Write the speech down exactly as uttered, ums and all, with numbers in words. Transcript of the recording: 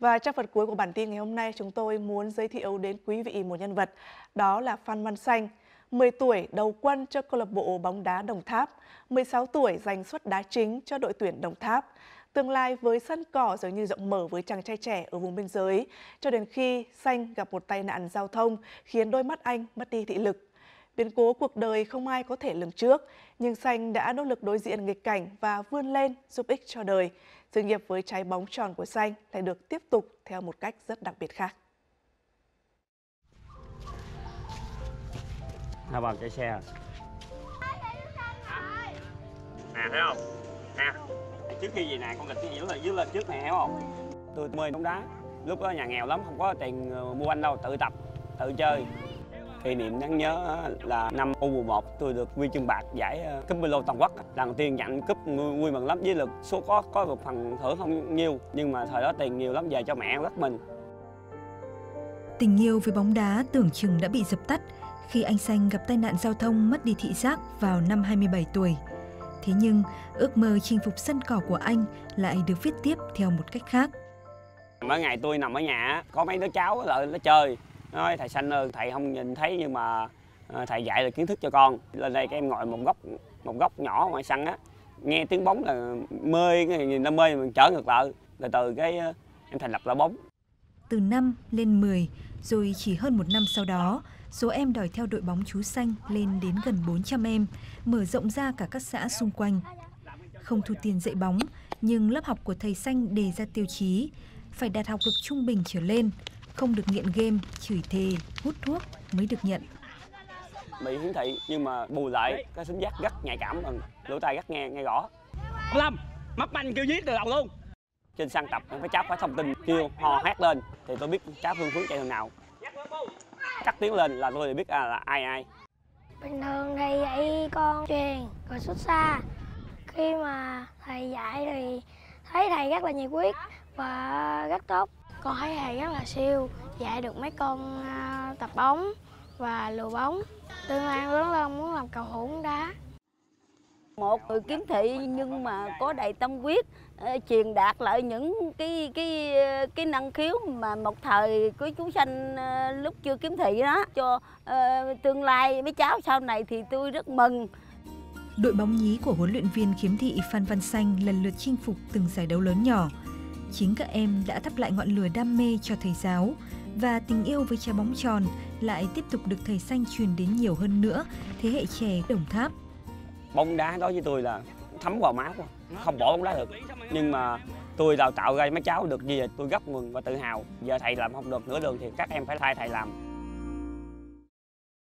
Và trong phần cuối của bản tin ngày hôm nay, chúng tôi muốn giới thiệu đến quý vị một nhân vật, đó là Phan Văn Sanh, mười tuổi đầu quân cho câu lạc bộ bóng đá Đồng Tháp, mười sáu tuổi giành suất đá chính cho đội tuyển Đồng Tháp. Tương lai với sân cỏ dường như rộng mở với chàng trai trẻ ở vùng biên giới, cho đến khi Sanh gặp một tai nạn giao thông khiến đôi mắt anh mất đi thị lực. Biến cố cuộc đời không ai có thể lường trước, nhưng Sanh đã nỗ lực đối diện nghịch cảnh và vươn lên giúp ích cho đời. Sự nghiệp với trái bóng tròn của Sanh lại được tiếp tục theo một cách rất đặc biệt khác. Nào vào chạy xe. Nè thấy không? Nè. Trước khi gì nè con gạch dưới lên dưới lên trước này, hiểu không? Tôi mê bóng đá. Lúc đó nhà nghèo lắm, không có tiền mua banh đâu, tự tập, tự chơi. Kỷ niệm đáng nhớ là năm U mười một tôi được huy chương bạc giải cúp Milo toàn quốc. Lần tiên nhận cúp vui mừng lắm, với lực số có có một phần thưởng không nhiều, nhưng mà thời đó tiền nhiều lắm, về cho mẹ rất mình. Tình yêu với bóng đá tưởng chừng đã bị dập tắt khi anh Sanh gặp tai nạn giao thông mất đi thị giác vào năm hai mươi bảy tuổi. Thế nhưng ước mơ chinh phục sân cỏ của anh lại được viết tiếp theo một cách khác. Mỗi ngày tôi nằm ở nhà có mấy đứa cháu lại nó chơi. Nói thầy Sanh ơi, thầy không nhìn thấy nhưng mà thầy dạy là kiến thức cho con. Lên đây các em ngồi một góc một góc nhỏ ngoài sân á, nghe tiếng bóng là mê, nhìn nó mê mình trở ngược lại. Từ từ cái em thành lập là bóng. Từ năm lên mười, rồi chỉ hơn một năm sau đó, số em đòi theo đội bóng chú Sanh lên đến gần bốn trăm em, mở rộng ra cả các xã xung quanh. Không thu tiền dạy bóng, nhưng lớp học của thầy Sanh đề ra tiêu chí phải đạt học lực trung bình trở lên, không được nghiện game, chửi thề, hút thuốc mới được nhận. Bị hiển thị nhưng mà bù lại cái xính giác rất nhạy cảm, lỗ tai rất nghe nghe rõ. Lâm mắc banh kêu giết từ đầu luôn. Trên sân tập phải cháu phải thông tin kêu hò hét lên thì tôi biết cháu Phương Phước chạy thằng nào. Cắt tiếng lên là tôi biết à, là ai ai. Bình thường thầy dạy con truyền rồi xuất xa. Khi mà thầy dạy thì thấy thầy rất là nhiệt huyết và rất tốt. Con thấy thầy rất là siêu, dạy được mấy con tập bóng và lùa bóng. Tương lai lớn lên muốn làm cầu thủ bóng đá. Một người kiếm thị nhưng mà có đầy tâm huyết, truyền đạt lại những cái cái cái năng khiếu mà một thời của chú Sanh lúc chưa kiếm thị đó cho uh, tương lai mấy cháu sau này thì tôi rất mừng. Đội bóng nhí của huấn luyện viên kiếm thị Phan Văn Sanh lần lượt chinh phục từng giải đấu lớn nhỏ. Chính các em đã thắp lại ngọn lửa đam mê cho thầy giáo và tình yêu với trái bóng tròn lại tiếp tục được thầy Sanh truyền đến nhiều hơn nữa thế hệ trẻ Đồng Tháp. Bóng đá đối với tôi là thấm vào máu, không bỏ bóng đá được. Nhưng mà tôi đào tạo ra mấy cháu được gì tôi rất mừng và tự hào. Giờ thầy làm không được nữa đường thì các em phải thay thầy làm.